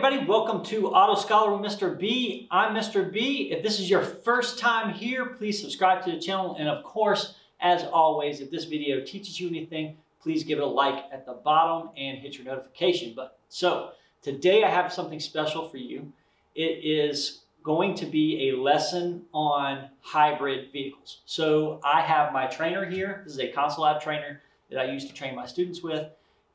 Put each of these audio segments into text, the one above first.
everybody, welcome to Auto Scholar with Mr. B. I'm Mr. B. If this is your first time here, please subscribe to the channel. And of course, as always, if this video teaches you anything, please give it a like at the bottom and hit your notification button. So today I have something special for you. It is going to be a lesson on hybrid vehicles. So I have my trainer here. This is a Consulab trainer that I used to train my students with.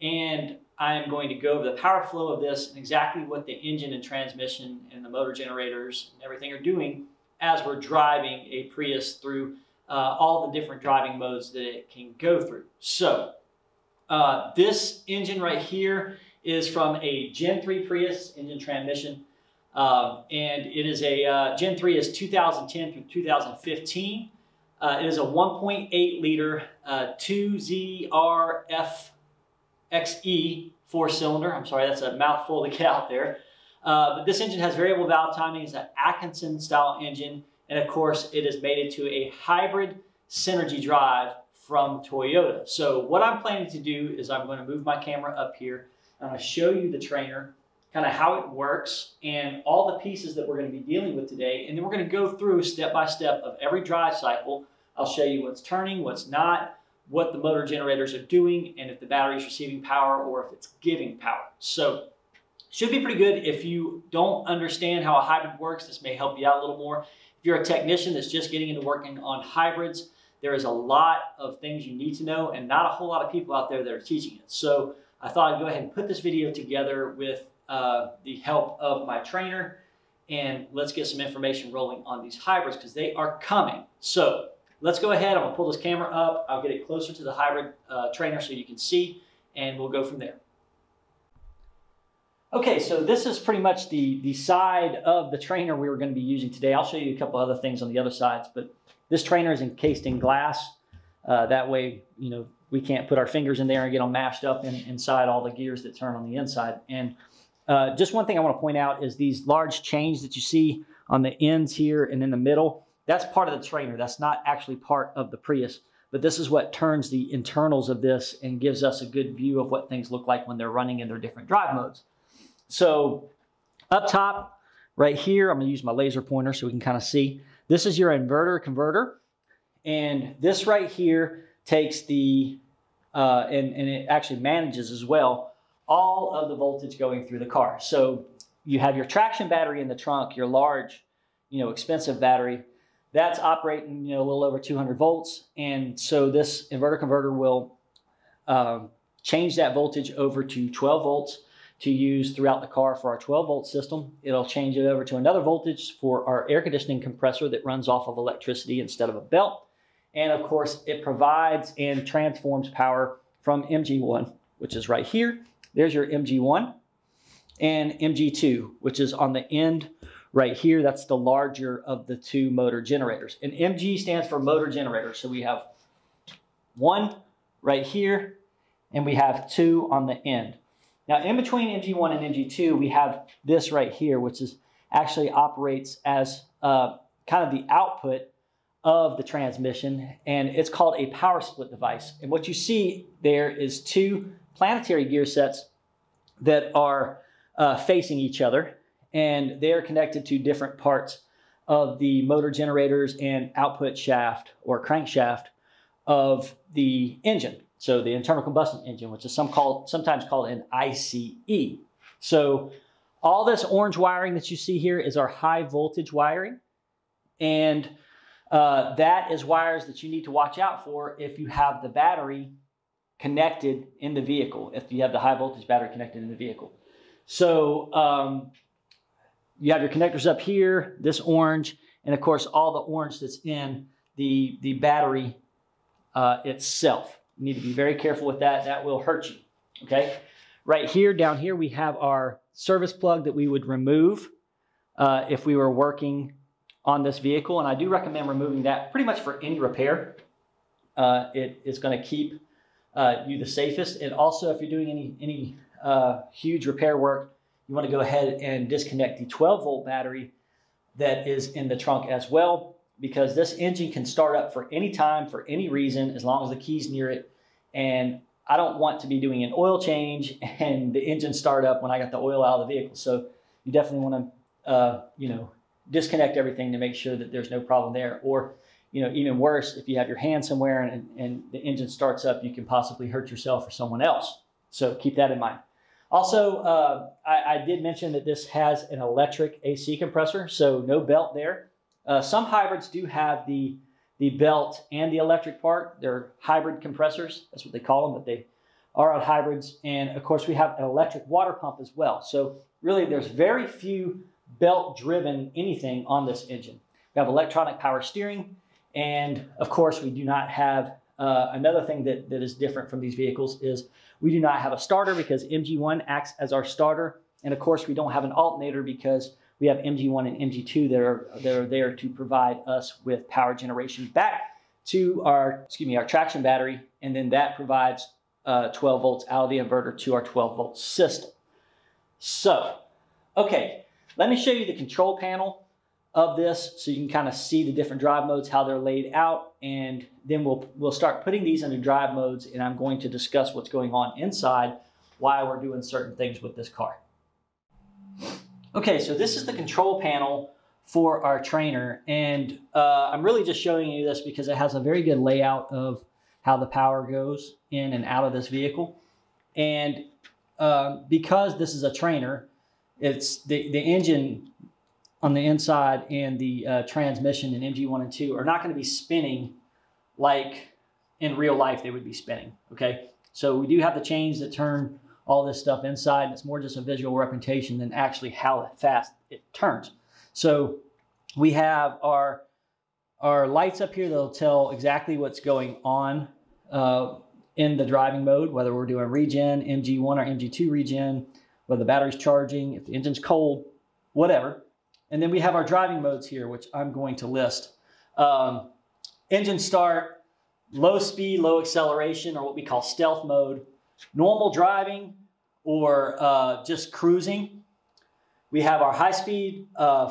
And I am going to go over the power flow of this and exactly what the engine and transmission and the motor generators and everything are doing as we're driving a Prius through all the different driving modes that it can go through. So this engine right here is from a Gen 3 Prius engine transmission. And it is a, Gen 3 is 2010 through 2015. It is a 1.8 liter 2ZR-FXE four-cylinder. I'm sorry, that's a mouthful to get out there. But this engine has variable valve timing. It's an Atkinson style engine. And of course, it is mated to a hybrid synergy drive from Toyota. So what I'm planning to do is I'm going to move my camera up here. I'm going to show you the trainer, kind of how it works and all the pieces that we're going to be dealing with today. And then we're going to go through step by step of every drive cycle. I'll show you what's turning, what's not, what the motor generators are doing, and if the battery is receiving power or if it's giving power. So should be pretty good. If you don't understand how a hybrid works, this may help you out a little more. If you're a technician that's just getting into working on hybrids, there is a lot of things you need to know and not a whole lot of people out there that are teaching it. So I thought I'd go ahead and put this video together with the help of my trainer, and let's get some information rolling on these hybrids because they are coming. So let's go ahead. I'm gonna pull this camera up. I'll get it closer to the hybrid trainer so you can see, and we'll go from there. Okay, so this is pretty much the side of the trainer we were going to be using today. I'll show you a couple other things on the other sides, but this trainer is encased in glass. That way, you know, we can't put our fingers in there and get them mashed up inside all the gears that turn on the inside. And just one thing I want to point out is these large chains that you see on the ends here and in the middle, that's part of the trainer. That's not actually part of the Prius, but this is what turns the internals of this and gives us a good view of what things look like when they're running in their different drive modes. So up top right here, I'm going to use my laser pointer so we can kind of see. This is your inverter converter. And this right here takes the, and it actually manages as well, all of the voltage going through the car. So you have your traction battery in the trunk, your large, you know, expensive battery that's operating, you know, a little over 200 volts. And so this inverter converter will change that voltage over to 12 volts to use throughout the car for our 12 volt system. It'll change it over to another voltage for our air conditioning compressor that runs off of electricity instead of a belt. And of course, it provides and transforms power from MG1, which is right here. There's your MG1 and MG2, which is on the end right here. That's the larger of the two motor generators. And MG stands for motor generator. So we have one right here and we have two on the end. Now in between MG1 and MG2, we have this right here, which is actually operates as kind of the output of the transmission. And it's called a power split device. And what you see there is two planetary gear sets that are facing each other, and they're connected to different parts of the motor generators and output shaft or crankshaft of the engine. So the internal combustion engine, which is sometimes called an ICE. So all this orange wiring that you see here is our high voltage wiring. And that is wires that you need to watch out for if you have the battery connected in the vehicle, if you have the high voltage battery connected in the vehicle. So you have your connectors up here, this orange, and of course, all the orange that's in the battery itself. You need to be very careful with that. That will hurt you, okay? Right here, down here, we have our service plug that we would remove if we were working on this vehicle. And I do recommend removing that pretty much for any repair. It is gonna keep you the safest. And also if you're doing any huge repair work, you want to go ahead and disconnect the 12 volt battery that is in the trunk as well, because this engine can start up for any time, for any reason, as long as the key's near it. And I don't want to be doing an oil change and the engine start up when I got the oil out of the vehicle. So you definitely want to, you know, disconnect everything to make sure that there's no problem there. Or, you know, even worse, if you have your hand somewhere and the engine starts up, you can possibly hurt yourself or someone else. So keep that in mind. Also, I did mention that this has an electric AC compressor, so no belt there. Some hybrids do have the belt and the electric part. They're hybrid compressors. That's what they call them, but they are on hybrids. And of course, we have an electric water pump as well. So really, there's very few belt-driven anything on this engine. We have electronic power steering. And of course, we do not have another thing that is different from these vehicles is we do not have a starter because MG1 acts as our starter. And of course, we don't have an alternator because we have MG1 and MG2 that are there to provide us with power generation back to our traction battery. And then that provides 12 volts out of the inverter to our 12-volt system. So, okay, let me show you the control panel of this so you can kind of see the different drive modes, how they're laid out. And then we'll start putting these into drive modes, and I'm going to discuss what's going on inside, why we're doing certain things with this car. Okay, so this is the control panel for our trainer, and I'm really just showing you this because it has a very good layout of how the power goes in and out of this vehicle. And because this is a trainer, it's the engine on the inside and the transmission in MG1 and 2 are not going to be spinning like in real life they would be spinning, okay? So we do have the chains that turn all this stuff inside, and it's more just a visual representation than actually how fast it turns. So we have our lights up here that'll tell exactly what's going on in the driving mode, whether we're doing regen, MG1 or MG2 regen, whether the battery's charging, if the engine's cold, whatever. And then we have our driving modes here, which I'm going to list. Engine start, low speed, low acceleration, or what we call stealth mode, normal driving, or just cruising. We have our high speed,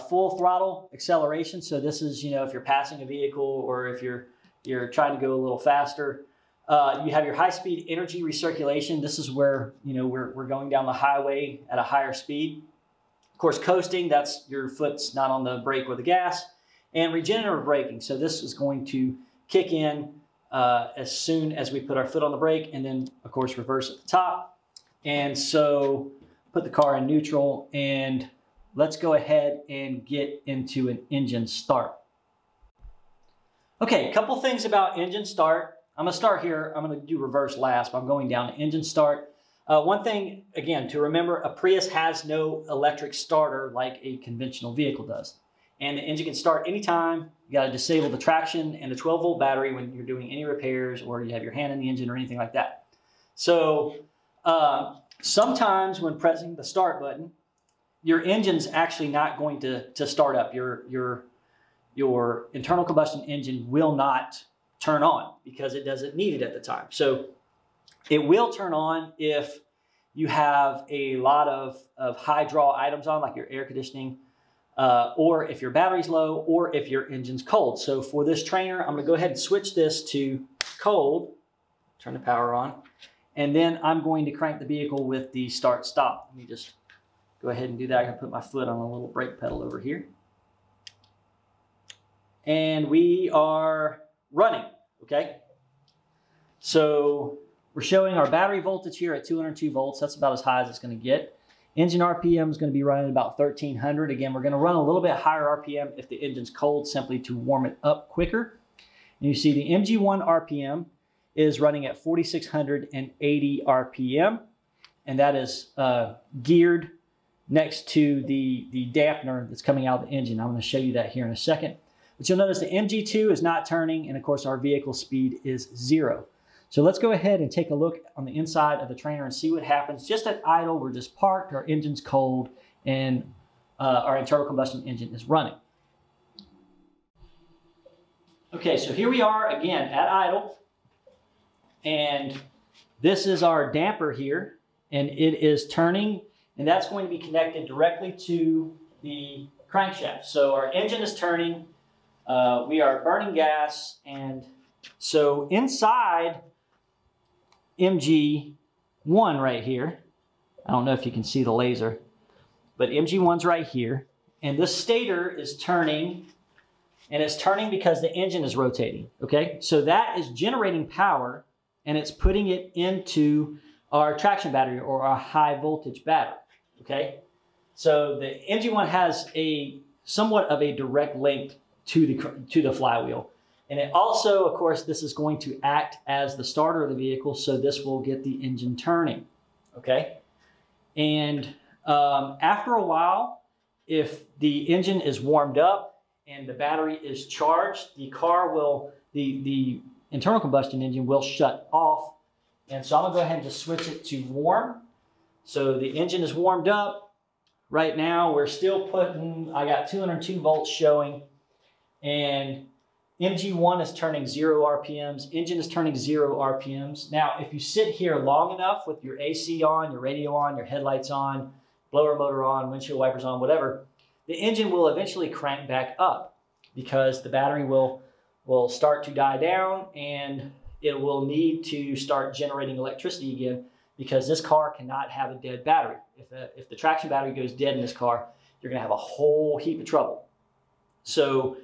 full throttle acceleration. So this is, you know, if you're passing a vehicle or if you're trying to go a little faster. You have your high speed energy recirculation. This is where, you know, we're going down the highway at a higher speed. Of course, coasting, that's your foot's not on the brake or the gas. And regenerative braking. So this is going to kick in as soon as we put our foot on the brake, and then of course reverse at the top. And so put the car in neutral, and let's go ahead and get into an engine start. Okay, a couple things about engine start. I'm gonna start here. I'm gonna do reverse last, but I'm going down to engine start. One thing, again, to remember, a Prius has no electric starter like a conventional vehicle does. And the engine can start anytime. You got to disable the traction and the 12-volt battery when you're doing any repairs or you have your hand in the engine or anything like that. So sometimes when pressing the start button, your engine's actually not going to start up. Your internal combustion engine will not turn on because it doesn't need it at the time. So it will turn on if you have a lot of high draw items on, like your air conditioning, or if your battery's low, or if your engine's cold. So for this trainer, I'm going to go ahead and switch this to cold, turn the power on, and then I'm going to crank the vehicle with the start stop. Let me just go ahead and do that. I'm going to put my foot on a little brake pedal over here. And we are running, okay? So we're showing our battery voltage here at 202 volts. That's about as high as it's going to get. Engine RPM is going to be running about 1300. Again, we're going to run a little bit higher RPM if the engine's cold, simply to warm it up quicker. And you see the MG1 RPM is running at 4680 RPM. And that is geared next to the dampener that's coming out of the engine. I'm going to show you that here in a second. But you'll notice the MG2 is not turning. And of course, our vehicle speed is 0. So let's go ahead and take a look on the inside of the trainer and see what happens. Just at idle, we're just parked, our engine's cold, and our internal combustion engine is running. Okay, so here we are again at idle. And this is our damper here, and it is turning, and that's going to be connected directly to the crankshaft. So our engine is turning, we are burning gas, and so inside MG1 right here. I don't know if you can see the laser, but MG1's right here. And this stator is turning, and it's turning because the engine is rotating, okay? So that is generating power, and it's putting it into our traction battery or our high voltage battery, okay? So the MG1 has a somewhat of a direct link to the flywheel. And it also, of course, this is going to act as the starter of the vehicle, so this will get the engine turning, okay? And after a while, if the engine is warmed up and the battery is charged, the car will, the internal combustion engine will shut off. And so I'm gonna go ahead and just switch it to warm. So the engine is warmed up. Right now, we're still putting, I got 202 volts showing, and MG1 is turning 0 RPMs, engine is turning 0 RPMs. Now, if you sit here long enough with your AC on, your radio on, your headlights on, blower motor on, windshield wipers on, whatever, the engine will eventually crank back up because the battery will start to die down, and it will need to start generating electricity again because this car cannot have a dead battery. If the traction battery goes dead in this car, you're gonna have a whole heap of trouble. So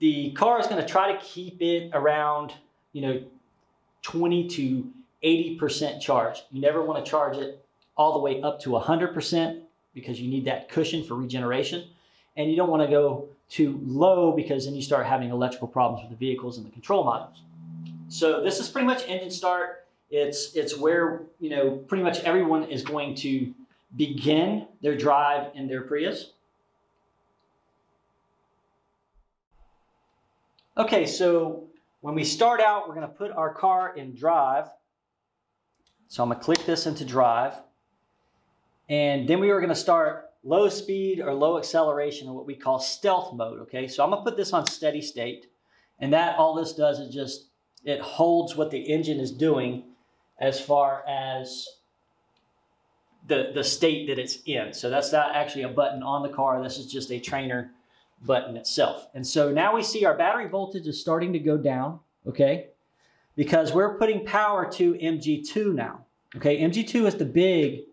the car is going to try to keep it around, 20 to 80% charge. You never want to charge it all the way up to 100% because you need that cushion for regeneration. And you don't want to go too low because then you start having electrical problems with the vehicles and the control modules. So this is pretty much engine start. It's where, pretty much everyone is going to begin their drive in their Prius. Okay, so when we start out, we're gonna put our car in drive. So I'm gonna click this into drive. And then we are gonna start low speed or low acceleration, or what we call stealth mode, okay? So I'm gonna put this on steady state. And that, all this does is just, it holds what the engine is doing as far as the state that it's in. So that's not actually a button on the car. This is just a trainer button itself. And so now we see our battery voltage is starting to go down, okay? Because we're putting power to MG2 now, okay? MG2 is the big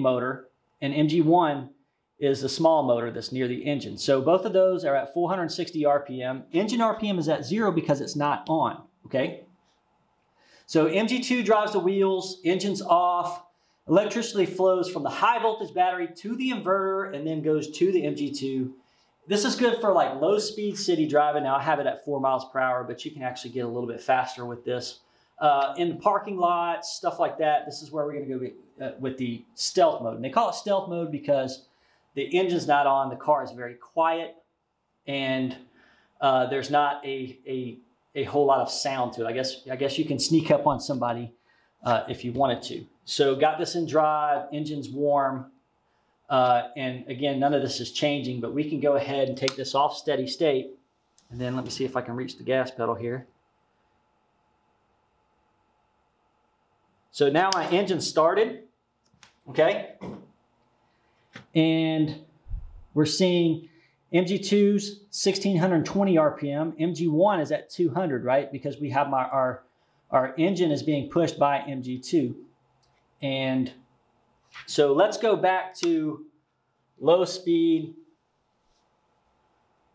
motor, and MG1 is the small motor that's near the engine. So both of those are at 460 RPM. Engine RPM is at 0 because it's not on, okay? So MG2 drives the wheels, engine's off, electricity flows from the high voltage battery to the inverter and then goes to the MG2. This is good for like low speed city driving. Now I have it at 4 miles per hour, but you can actually get a little bit faster with this. In parking lots, stuff like that, this is where we're gonna go with the stealth mode. And they call it stealth mode because the engine's not on, the car is very quiet, and there's not a whole lot of sound to it. I guess you can sneak up on somebody if you wanted to. So got this in drive, engine's warm. And again, none of this is changing, but we can go ahead and take this off steady state. And then let me see if I can reach the gas pedal here. So now my engine started, okay? And we're seeing MG2's 1620 RPM. MG1 is at 200, right? Because we have our engine is being pushed by MG2. And so let's go back to low speed,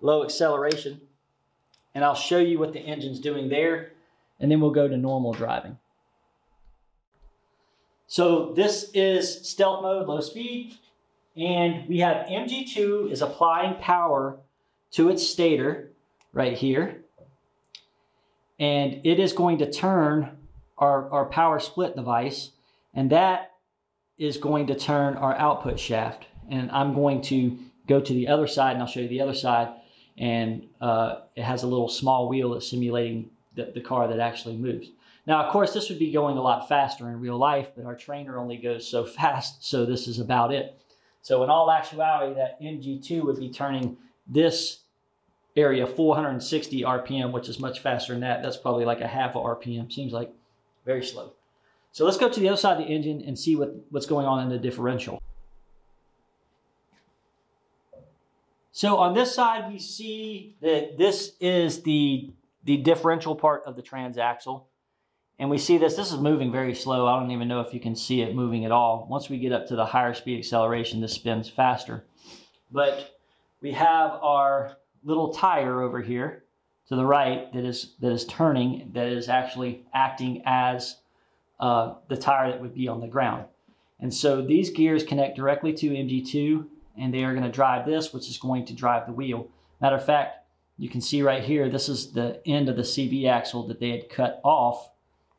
low acceleration, and I'll show you what the engine's doing there, and then we'll go to normal driving. So this is stealth mode, low speed, and we have MG2 is applying power to its stator right here, and it is going to turn our power split device. And that is going to turn our output shaft. And I'm going to go to the other side, and I'll show you the other side. And it has a little small wheel that's simulating the car that actually moves. Now, of course, this would be going a lot faster in real life, but our trainer only goes so fast, so this is about it. So in all actuality, that MG2 would be turning this area 460 RPM, which is much faster than that. That's probably like a half a RPM, seems like very slow. So let's go to the other side of the engine and see what's going on in the differential. So on this side, we see that this is the differential part of the transaxle. And we see this is moving very slow. I don't even know if you can see it moving at all. Once we get up to the higher speed acceleration, this spins faster. But we have our little tire over here to the right that is turning, that is actually acting as the tire that would be on the ground. And so these gears connect directly to MG2, and they are going to drive this, which is going to drive the wheel. Matter of fact, you can see right here, this is the end of the CV axle that they had cut off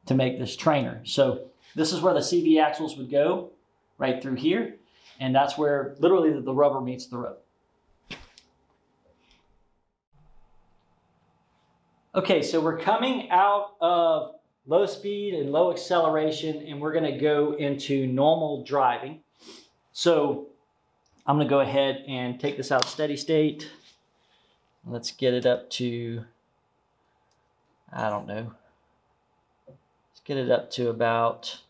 to make this trainer. So this is where the CV axles would go, right through here. And that's where literally the rubber meets the road. Okay, so we're coming out of low speed and low acceleration, and we're gonna go into normal driving. So I'm gonna go ahead and take this out steady state. Let's get it up to, I don't know, get it up to about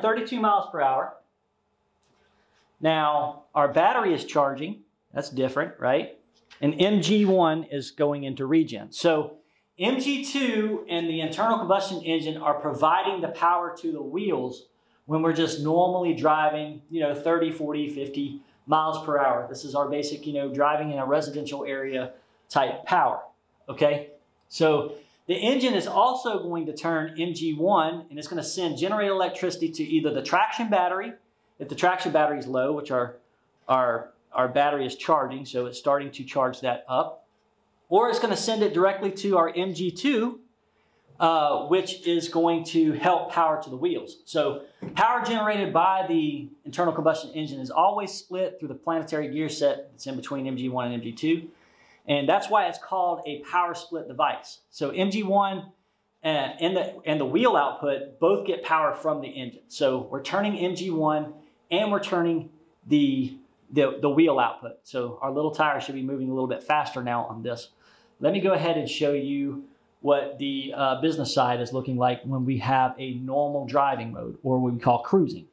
32 miles per hour. Now our battery is charging. That's different, right? And MG1 is going into regen. So MG2 and the internal combustion engine are providing the power to the wheels when we're just normally driving, 30, 40, 50 miles per hour. This is our basic, driving in a residential area type power, okay? So the engine is also going to turn MG1, and it's going to generate electricity to either the traction battery, if the traction battery is low, which our battery is charging, so it's starting to charge that up. Or it's going to send it directly to our MG2, which is going to help power to the wheels. So power generated by the internal combustion engine is always split through the planetary gear set that's in between MG1 and MG2. And that's why it's called a power split device. So MG1 and the wheel output both get power from the engine. So we're turning MG1 and we're turning the wheel output. So our little tire should be moving a little bit faster now on this. Let me go ahead and show you what the business side is looking like when we have a normal driving mode, or what we call cruising.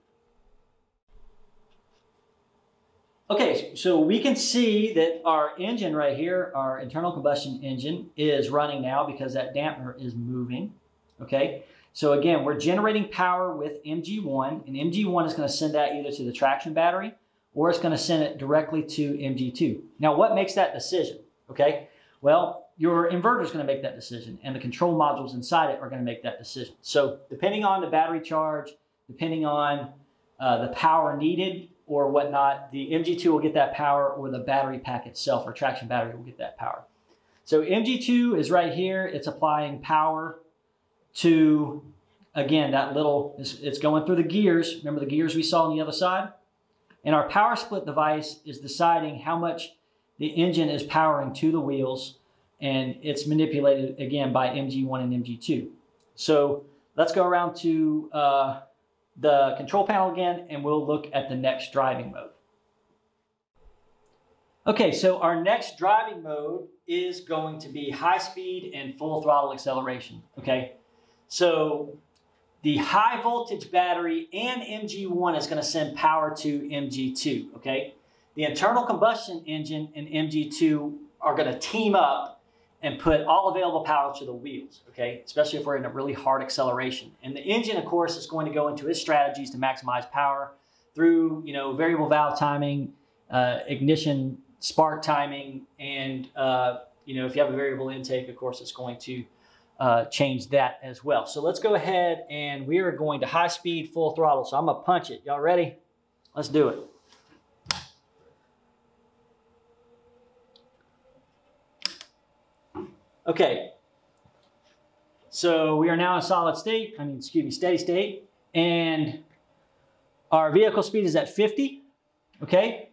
Okay, so we can see that our engine right here, our internal combustion engine, is running now because that dampener is moving, okay? So again, we're generating power with MG1, and MG1 is gonna send that either to the traction battery, or it's going to send it directly to MG2. Now, what makes that decision? Okay, well, your inverter is going to make that decision, and the control modules inside it are going to make that decision. So depending on the battery charge, depending on the power needed or whatnot, the MG2 will get that power, or the battery pack itself or traction battery will get that power. So MG2 is right here. It's applying power to, again, that little, it's going through the gears. Remember the gears we saw on the other side? And our power split device is deciding how much the engine is powering to the wheels, and it's manipulated again by MG1 and MG2. So let's go around to the control panel again, and we'll look at the next driving mode. Okay, so our next driving mode is going to be high speed and full throttle acceleration, okay? So the high voltage battery and MG1 is going to send power to MG2, okay? The internal combustion engine and MG2 are going to team up and put all available power to the wheels, okay? Especially if we're in a really hard acceleration. And the engine, of course, is going to go into its strategies to maximize power through, variable valve timing, ignition spark timing, and, if you have a variable intake, of course, it's going to change that as well. So let's go ahead, and we are going to high speed, full throttle. So I'm gonna punch it. Y'all ready? Let's do it. Okay. So we are now in steady state. And our vehicle speed is at 50. Okay.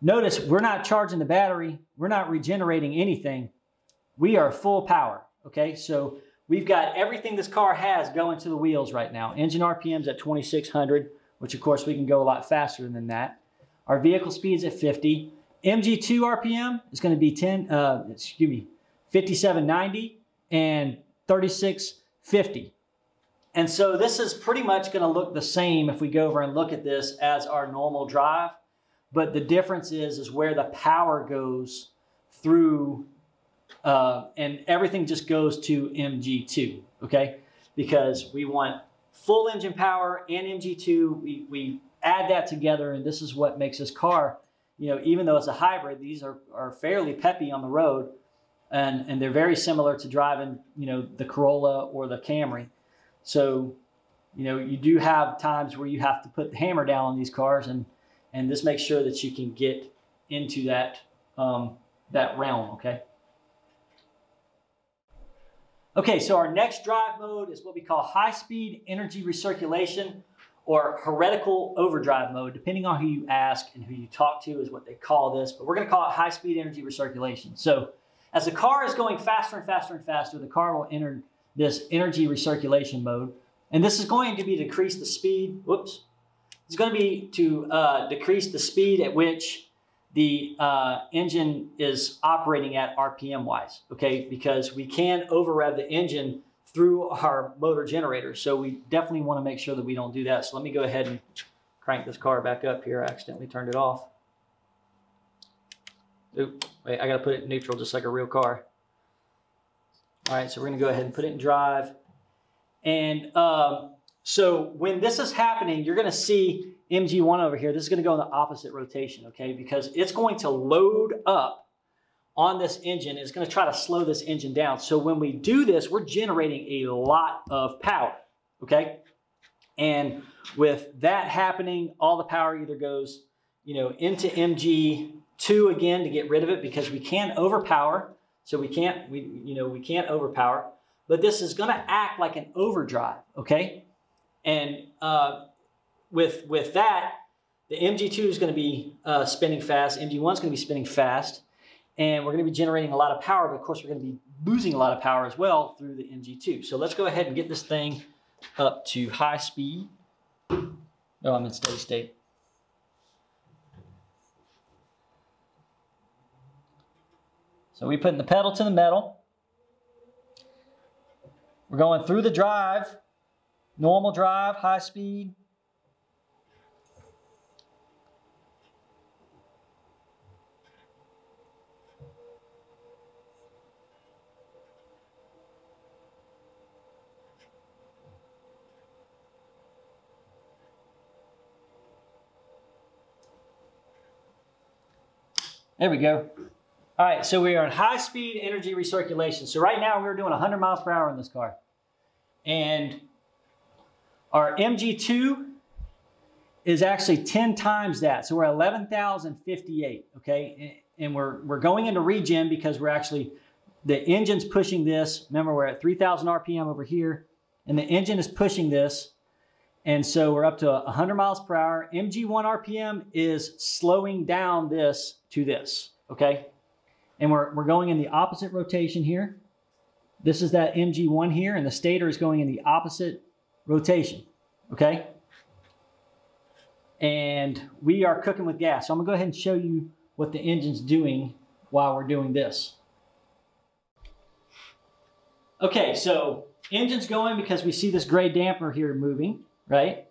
Notice we're not charging the battery. We're not regenerating anything. We are full power. Okay. So we've got everything this car has going to the wheels right now. Engine RPMs at 2,600, which of course we can go a lot faster than that. Our vehicle speed's at 50. MG2 RPM is going to be 5790 and 36 50. And so this is pretty much going to look the same if we go over and look at this as our normal drive. But the difference is where the power goes through, and everything just goes to MG2, okay? Because we want full engine power and MG2. We add that together, and this is what makes this car, you know, even though it's a hybrid, these are fairly peppy on the road, and they're very similar to driving, you know, the Corolla or the Camry. So, you know, you do have times where you have to put the hammer down on these cars, and this makes sure that you can get into that, that realm, okay? Okay, so our next drive mode is what we call high-speed energy recirculation, or heretical overdrive mode, depending on who you ask and who you talk to is what they call this, but we're gonna call it high-speed energy recirculation. So as the car is going faster and faster and faster, the car will enter this energy recirculation mode. And this is going to be decrease the speed, whoops. It's gonna be to decrease the speed at which the engine is operating at RPM-wise, okay? Because we can over-rev the engine through our motor generator. So we definitely wanna make sure that we don't do that. So let me go ahead and crank this car back up here. I accidentally turned it off. Oop, wait, I gotta put it in neutral just like a real car. All right, so we're gonna go ahead and put it in drive. And so when this is happening, you're gonna see MG1 over here. This is gonna go in the opposite rotation, okay? Because it's going to load up on this engine. It's gonna try to slow this engine down. So when we do this, we're generating a lot of power, okay? And with that happening, all the power either goes, you know, into MG2 again to get rid of it, because we can overpower. So we can't overpower, but this is gonna act like an overdrive, okay? And with that, the MG2 is going to be spinning fast. MG1 is going to be spinning fast. And we're going to be generating a lot of power. But of course, we're going to be losing a lot of power as well through the MG2. So let's go ahead and get this thing up to high speed. No, I'm in steady state. So we're putting the pedal to the metal. We're going through the drive. Normal drive, high speed. There we go. All right, so we are in high speed energy recirculation. So right now we're doing 100 miles per hour in this car. And our MG2 is actually 10 times that. So we're at 11,058, okay? And we're going into regen because we're actually, the engine's pushing this. Remember, we're at 3,000 RPM over here, and the engine is pushing this. And so we're up to 100 miles per hour. MG1 RPM is slowing down this to this, okay? And we're going in the opposite rotation here. This is that MG1 here, and the stator is going in the opposite rotation, okay? And we are cooking with gas. So I'm gonna go ahead and show you what the engine's doing while we're doing this. Okay, so engine's going because we see this gray damper here moving, right?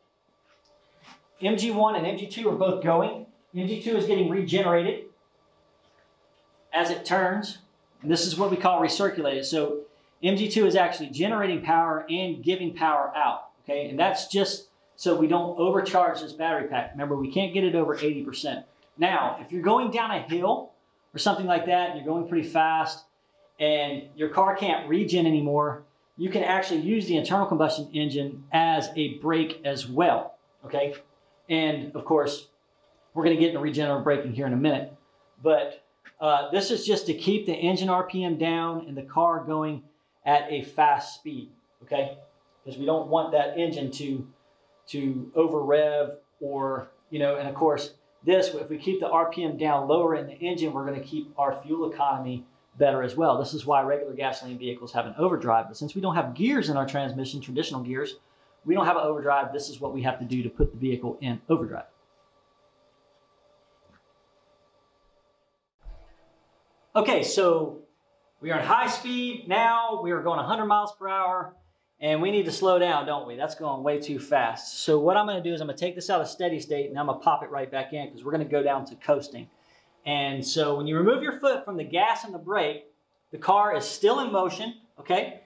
MG1 and MG2 are both going. MG2 is getting regenerated as it turns. And this is what we call recirculated. So MG2 is actually generating power and giving power out, okay? And that's just so we don't overcharge this battery pack. Remember, we can't get it over 80%. Now, if you're going down a hill or something like that, and you're going pretty fast and your car can't regen anymore, you can actually use the internal combustion engine as a brake as well, okay? And of course, we're gonna get into regenerative braking here in a minute, but this is just to keep the engine RPM down and the car going at a fast speed, okay? Because we don't want that engine to over rev or, you know, and of course this, if we keep the RPM down lower in the engine, we're gonna keep our fuel economy better as well. This is why regular gasoline vehicles have an overdrive, but since we don't have gears in our transmission, traditional gears, we don't have an overdrive. This is what we have to do to put the vehicle in overdrive. Okay, so we are in high speed now. We are going 100 miles per hour, and we need to slow down, don't we? That's going way too fast. So what I'm gonna do is I'm gonna take this out of steady state and I'm gonna pop it right back in, because we're gonna go down to coasting. And so when you remove your foot from the gas and the brake, the car is still in motion, okay?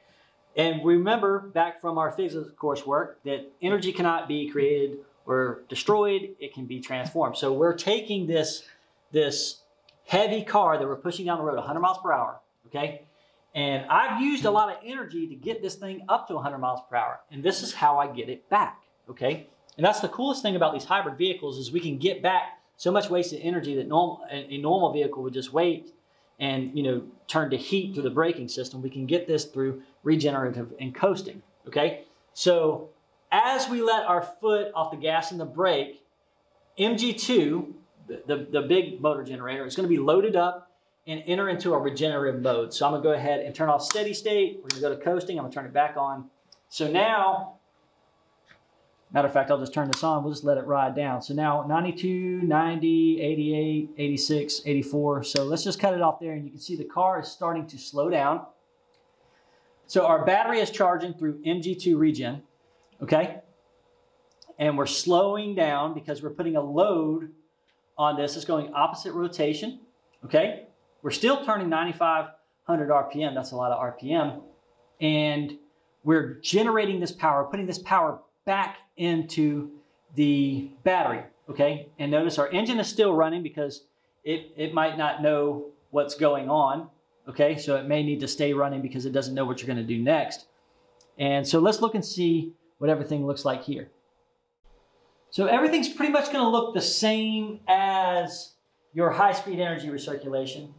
And remember back from our physics coursework that energy cannot be created or destroyed, it can be transformed. So we're taking this heavy car that we're pushing down the road 100 miles per hour, okay? And I've used a lot of energy to get this thing up to 100 miles per hour. And this is how I get it back, okay? And that's the coolest thing about these hybrid vehicles is we can get back so much wasted energy that a normal vehicle would just wait and, you know, turn to heat through the braking system. We can get this through regenerative and coasting, okay? So as we let our foot off the gas and the brake, MG2, the big motor generator, is gonna be loaded up and enter into a regenerative mode. So I'm gonna go ahead and turn off steady state. We're gonna go to coasting, I'm gonna turn it back on. So now, matter of fact, I'll just turn this on, we'll just let it ride down. So now 92, 90, 88, 86, 84. So let's just cut it off there and you can see the car is starting to slow down. So our battery is charging through MG2 regen, okay? And we're slowing down because we're putting a load on this. It's going opposite rotation, okay? We're still turning 9,500 RPM. That's a lot of RPM. And we're generating this power, putting this power back into the battery, okay? And notice our engine is still running because it might not know what's going on, okay? So it may need to stay running because it doesn't know what you're gonna do next. And so let's look and see what everything looks like here. So everything's pretty much gonna look the same as your high-speed energy recirculation.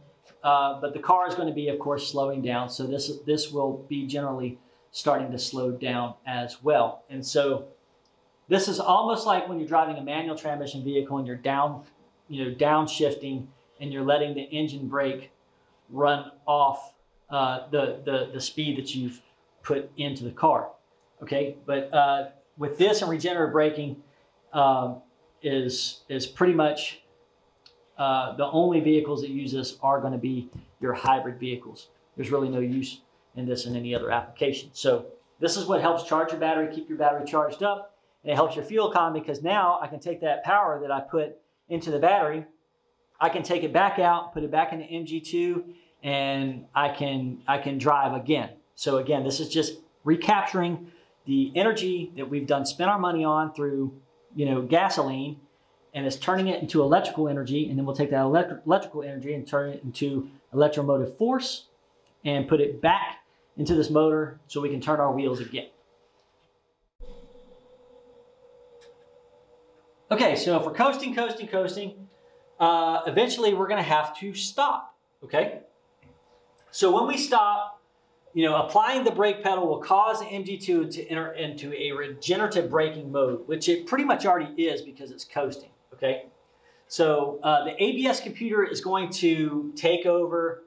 But the car is going to be, of course, slowing down. So this will be generally starting to slow down as well. And so this is almost like when you're driving a manual transmission vehicle and you're downshifting and you're letting the engine brake run off the speed that you've put into the car. Okay, but with this and regenerative braking is pretty much the only vehicles that use this are going to be your hybrid vehicles. There's really no use in this in any other application. So this is what helps charge your battery, keep your battery charged up, and it helps your fuel economy because now I can take that power that I put into the battery, I can take it back out, put it back into MG2, and I can drive again. So again, this is just recapturing the energy that we've done spent our money on through, you know, gasoline, and it's turning it into electrical energy, and then we'll take that electrical energy and turn it into electromotive force and put it back into this motor so we can turn our wheels again. Okay, so if we're coasting, eventually we're gonna have to stop, okay? So when we stop, you know, applying the brake pedal will cause the MG2 to enter into a regenerative braking mode, which it pretty much already is because it's coasting. Okay, so the ABS computer is going to take over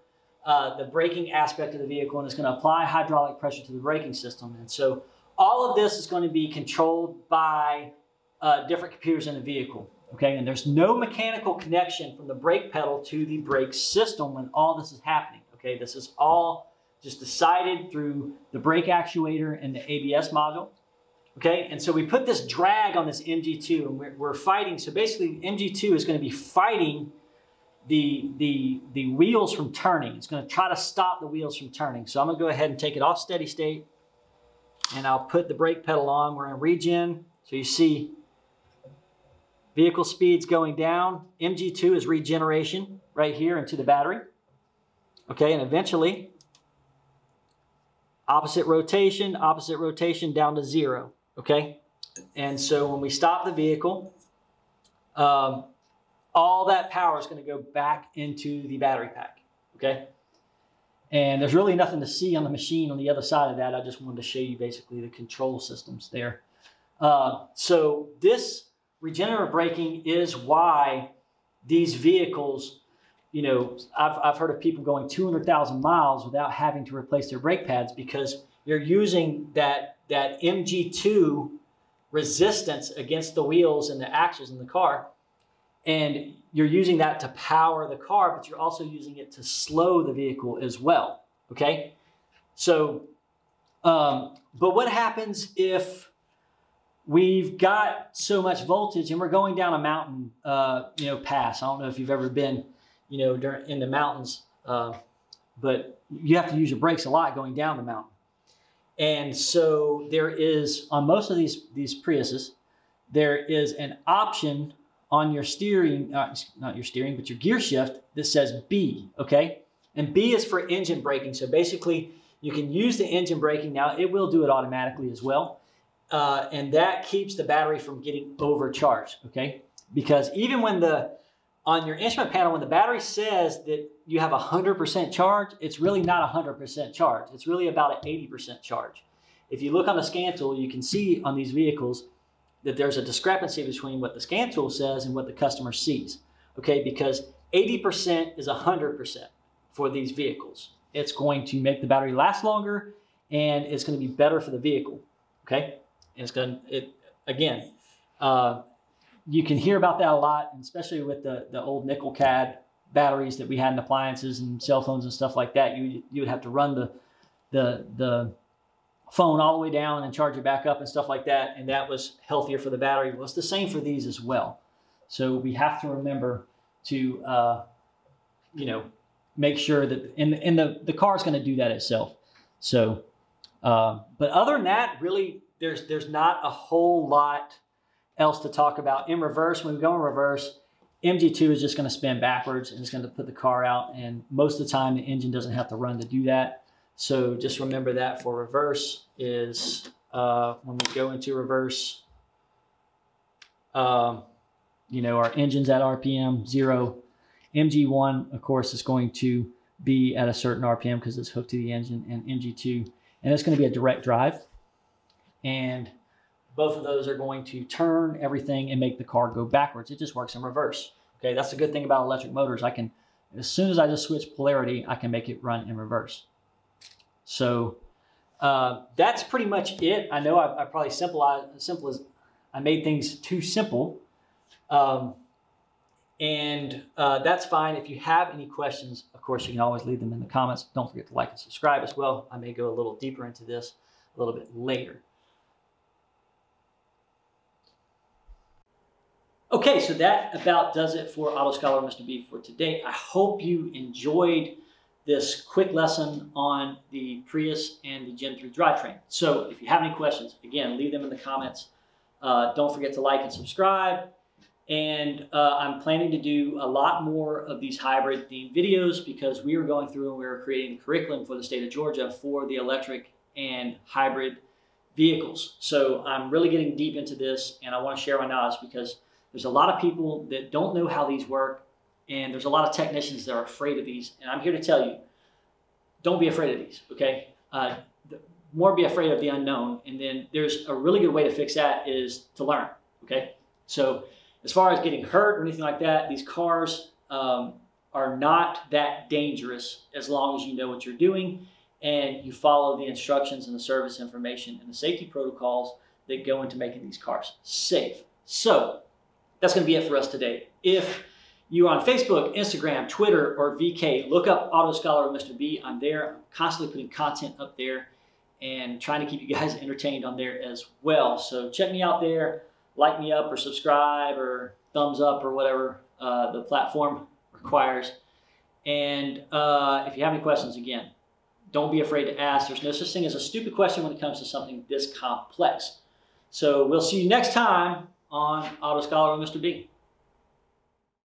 the braking aspect of the vehicle and it's going to apply hydraulic pressure to the braking system. And so all of this is going to be controlled by different computers in the vehicle. Okay, and there's no mechanical connection from the brake pedal to the brake system when all this is happening. Okay, this is all just decided through the brake actuator and the ABS module. Okay, and so we put this drag on this MG2 and we're fighting. So basically MG2 is going to be fighting the wheels from turning. It's going to try to stop the wheels from turning. So I'm going to go ahead and take it off steady state and I'll put the brake pedal on. We're in regen. So you see vehicle speeds going down. MG2 is regeneration right here into the battery. Okay, and eventually opposite rotation down to zero. Okay, and so when we stop the vehicle, all that power is going to go back into the battery pack, okay? And there's really nothing to see on the machine on the other side of that. I just wanted to show you basically the control systems there. So this regenerative braking is why these vehicles, you know, I've heard of people going 200,000 miles without having to replace their brake pads because you're using that MG2 resistance against the wheels and the axles in the car. And you're using that to power the car, but you're also using it to slow the vehicle as well, okay? So But what happens if we've got so much voltage and we're going down a mountain, pass? I don't know if you've ever been, in the mountains, but you have to use your brakes a lot going down the mountain. And so there is, on most of these Priuses, there is an option on your steering, not your steering, but your gear shift that says B, okay? And B is for engine braking. So basically you can use the engine braking. Now it will do it automatically as well. And that keeps the battery from getting overcharged, okay? Because even when on your instrument panel, when the battery says that you have 100% charge, it's really not 100% charge. It's really about an 80% charge. If you look on the scan tool, you can see on these vehicles that there's a discrepancy between what the scan tool says and what the customer sees, okay? Because 80% is 100% for these vehicles. It's going to make the battery last longer, and it's going to be better for the vehicle, okay? And it's going to, you can hear about that a lot, especially with the old nickel cad batteries that we had in appliances and cell phones and stuff like that. You would have to run the phone all the way down and charge it back up and stuff like that. And that was healthier for the battery. Well, it's the same for these as well. So we have to remember to, make sure that, and the car's going to do that itself. So, but other than that, really, there's not a whole lot else to talk about. In reverse, when we go in reverse, MG2 is just going to spin backwards and it's going to put the car out. And most of the time the engine doesn't have to run to do that. So just remember that for reverse is when we go into reverse, our engine's at RPM 0. MG1, of course, is going to be at a certain RPM because it's hooked to the engine, and MG2. And it's going to be a direct drive. And both of those are going to turn everything and make the car go backwards. It just works in reverse. Okay, that's the good thing about electric motors. I can, as soon as I just switch polarity, I can make it run in reverse. So that's pretty much it. I know I probably I made things too simple. That's fine. If you have any questions, of course, you can always leave them in the comments. Don't forget to like and subscribe as well. I may go a little deeper into this a little bit later. Okay, so that about does it for Auto Scholar Mr. B for today. I hope you enjoyed this quick lesson on the Prius and the Gen 3 drivetrain. So if you have any questions, again, leave them in the comments. Don't forget to like and subscribe. And I'm planning to do a lot more of these hybrid themed videos because we were going through and we were creating the curriculum for the state of Georgia for the electric and hybrid vehicles. So I'm really getting deep into this, and I want to share my knowledge because there's a lot of people that don't know how these work, and there's a lot of technicians that are afraid of these. And I'm here to tell you, don't be afraid of these, okay? More be afraid of the unknown. And then there's a really good way to fix that is to learn, okay? So as far as getting hurt or anything like that, these cars are not that dangerous as long as you know what you're doing and you follow the instructions and the service information and the safety protocols that go into making these cars safe. So that's going to be it for us today. If you're on Facebook, Instagram, Twitter, or VK, look up Auto Scholar with Mr. B. I'm there. I'm constantly putting content up there and trying to keep you guys entertained on there as well. So check me out there, like me up or subscribe or thumbs up or whatever the platform requires. And if you have any questions, again, don't be afraid to ask. There's no such thing as a stupid question when it comes to something this complex. So we'll see you next time on Auto Scholar with Mr. B.